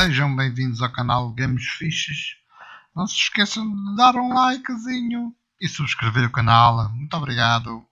Sejam bem-vindos ao canal Games Fixes. Não se esqueçam de dar um likezinho e subscrever o canal. Muito obrigado.